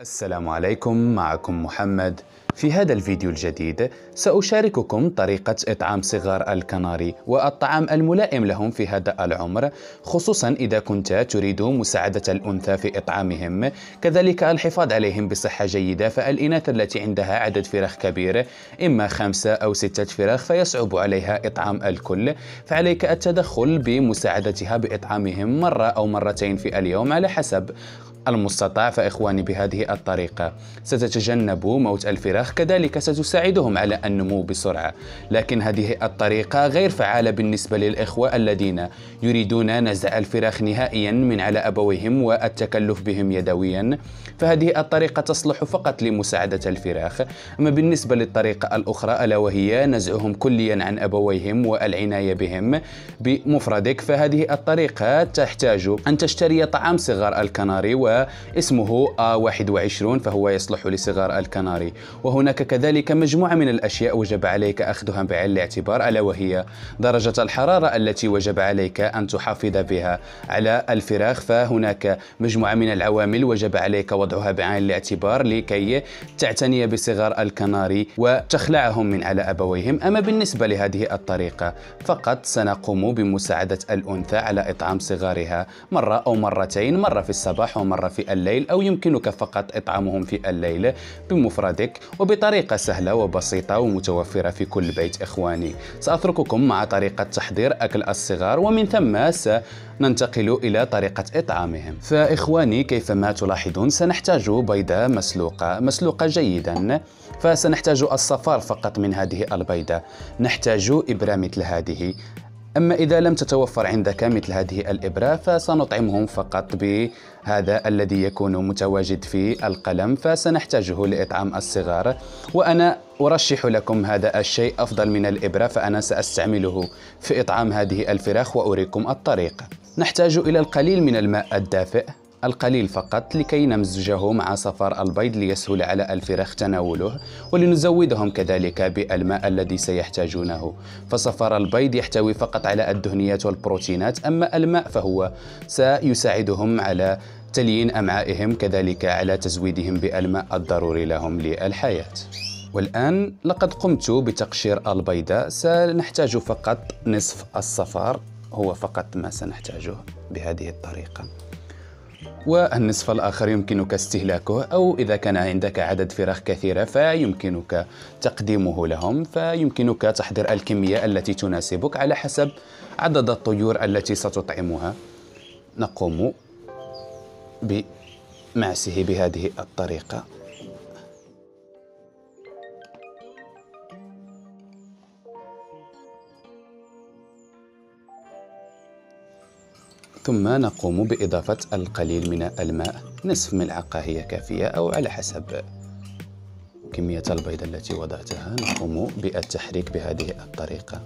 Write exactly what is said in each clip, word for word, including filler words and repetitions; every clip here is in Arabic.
السلام عليكم، معكم محمد. في هذا الفيديو الجديد سأشارككم طريقة إطعام صغار الكناري والطعام الملائم لهم في هذا العمر، خصوصا إذا كنت تريد مساعدة الأنثى في إطعامهم، كذلك الحفاظ عليهم بصحة جيدة. فالإناث التي عندها عدد فراخ كبير، إما خمسة أو ستة فراخ، فيصعب عليها إطعام الكل، فعليك التدخل بمساعدتها بإطعامهم مرة أو مرتين في اليوم على حسب المستطاع. فإخواني، بهذه الطريقة ستتجنب موت الفراخ، كذلك ستساعدهم على النمو بسرعة. لكن هذه الطريقة غير فعالة بالنسبة للإخوة الذين يريدون نزع الفراخ نهائيا من على أبويهم والتكلف بهم يدويا، فهذه الطريقة تصلح فقط لمساعدة الفراخ. أما بالنسبة للطريقة الأخرى، ألا وهي نزعهم كليا عن أبويهم والعناية بهم بمفردك، فهذه الطريقة تحتاج أن تشتري طعام صغار الكناري و اسمه آ واحد وعشرين، فهو يصلح لصغار الكناري. وهناك كذلك مجموعة من الأشياء وجب عليك أخذها بعين الاعتبار، ألا وهي درجة الحرارة التي وجب عليك أن تحافظ بها على الفراخ، فهناك مجموعة من العوامل وجب عليك وضعها بعين الاعتبار لكي تعتني بصغار الكناري وتخلعهم من على أبويهم. أما بالنسبة لهذه الطريقة فقط سنقوم بمساعدة الأنثى على إطعام صغارها مرة أو مرتين، مرة في الصباح ومرة في الليل، أو يمكنك فقط إطعامهم في الليل بمفردك، وبطريقة سهلة وبسيطة ومتوفرة في كل بيت. إخواني، سأترككم مع طريقة تحضير أكل الصغار، ومن ثم سننتقل إلى طريقة إطعامهم. فإخواني، كيفما تلاحظون سنحتاج بيضة مسلوقة مسلوقة جيدا، فسنحتاج الصفار فقط من هذه البيضة. نحتاج إبرة مثل هذه، أما إذا لم تتوفر عندك مثل هذه الإبرة فسنطعمهم فقط بهذا الذي يكون متواجد في القلم، فسنحتاجه لإطعام الصغار. وأنا أرشح لكم هذا الشيء أفضل من الإبرة، فأنا سأستعمله في إطعام هذه الفراخ وأريكم الطريقة. نحتاج إلى القليل من الماء الدافئ، القليل فقط، لكي نمزجه مع صفار البيض ليسهل على الفراخ تناوله، ولنزودهم كذلك بالماء الذي سيحتاجونه. فصفار البيض يحتوي فقط على الدهنيات والبروتينات، أما الماء فهو سيساعدهم على تليين أمعائهم، كذلك على تزويدهم بالماء الضروري لهم للحياة. والآن لقد قمت بتقشير البيضة، سنحتاج فقط نصف الصفار، هو فقط ما سنحتاجه بهذه الطريقة، والنصف الآخر يمكنك استهلاكه، أو إذا كان عندك عدد فراخ كثيرة فيمكنك تقديمه لهم. فيمكنك تحضير الكمية التي تناسبك على حسب عدد الطيور التي ستطعمها. نقوم بمعسه بهذه الطريقة. ثم نقوم بإضافة القليل من الماء، نصف ملعقة هي كافية أو على حسب كمية البيض التي وضعتها. نقوم بالتحريك بهذه الطريقة.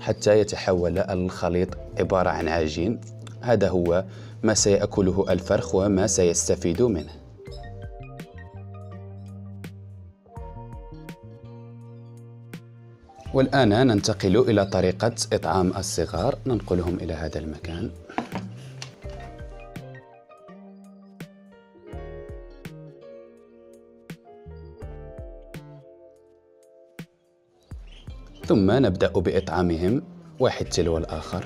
حتى يتحول الخليط عبارة عن عجين، هذا هو ما سيأكله الفرخ وما سيستفيد منه. والآن ننتقل إلى طريقة إطعام الصغار، ننقلهم إلى هذا المكان. ثم نبدأ بإطعامهم واحد تلو الآخر.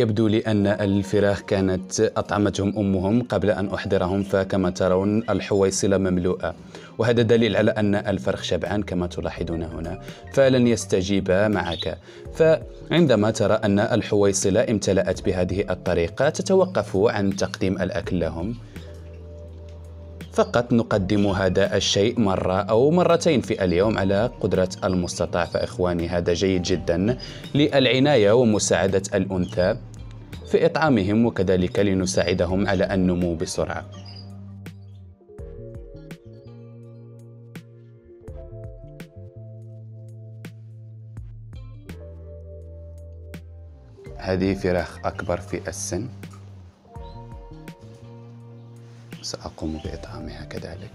يبدو لي أن الفراخ كانت أطعمتهم أمهم قبل أن أحضرهم، فكما ترون الحويصلة مملوءة، وهذا دليل على أن الفرخ شبعان كما تلاحظون هنا، فلن يستجيب معك. فعندما ترى أن الحويصلة امتلأت بهذه الطريقة تتوقف عن تقديم الأكل لهم، فقط نقدم هذا الشيء مرة أو مرتين في اليوم على قدرة المستطاع. فإخواني هذا جيد جدا للعناية ومساعدة الأنثى في إطعامهم، وكذلك لنساعدهم على النمو بسرعة. هذه فراخ أكبر في السن سأقوم بإطعامها كذلك.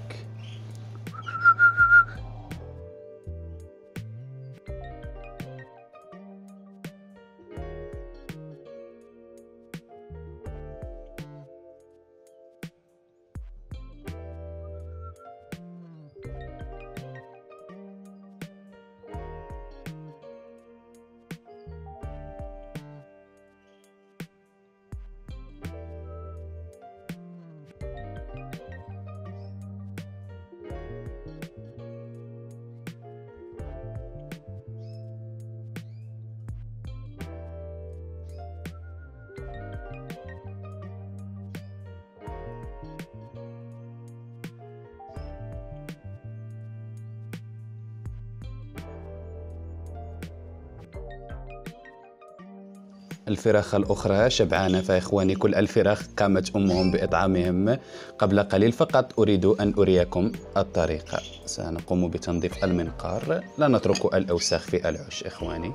الفراخ الأخرى شبعانة، فإخواني كل الفراخ قامت أمهم بإطعامهم قبل قليل. فقط أريد أن أريكم الطريقة. سنقوم بتنظيف المنقار، لا نترك الأوساخ في العش إخواني.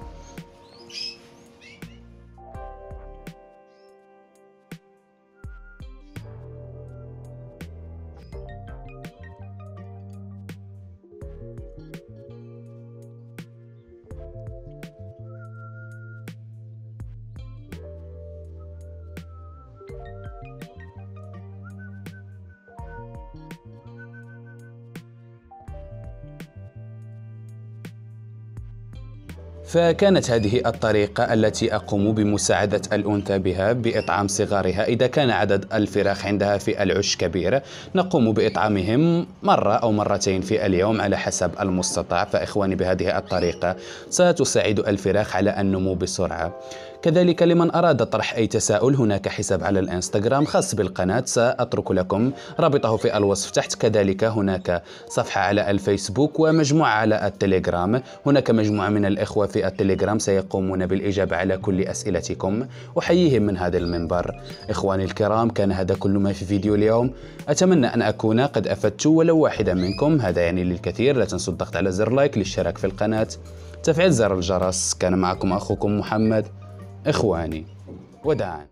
فكانت هذه الطريقة التي أقوم بمساعدة الأنثى بها بإطعام صغارها. إذا كان عدد الفراخ عندها في العش كبير نقوم بإطعامهم مرة أو مرتين في اليوم على حسب المستطاع. فإخواني بهذه الطريقة ستساعد الفراخ على النمو بسرعة. كذلك لمن أراد طرح أي تساؤل هناك حساب على الإنستغرام خاص بالقناة، سأترك لكم رابطه في الوصف تحت. كذلك هناك صفحة على الفيسبوك ومجموعة على التليجرام، هناك مجموعة من الإخوة في التليجرام سيقومون بالإجابة على كل أسئلتكم، أحييهم من هذا المنبر. إخواني الكرام كان هذا كل ما في فيديو اليوم، أتمنى أن أكون قد أفدت ولو واحدا منكم، هذا يعني للكثير. لا تنسوا الضغط على زر لايك للاشتراك في القناة، تفعيل زر الجرس. كان معكم أخوكم محمد. إخواني وداعاً.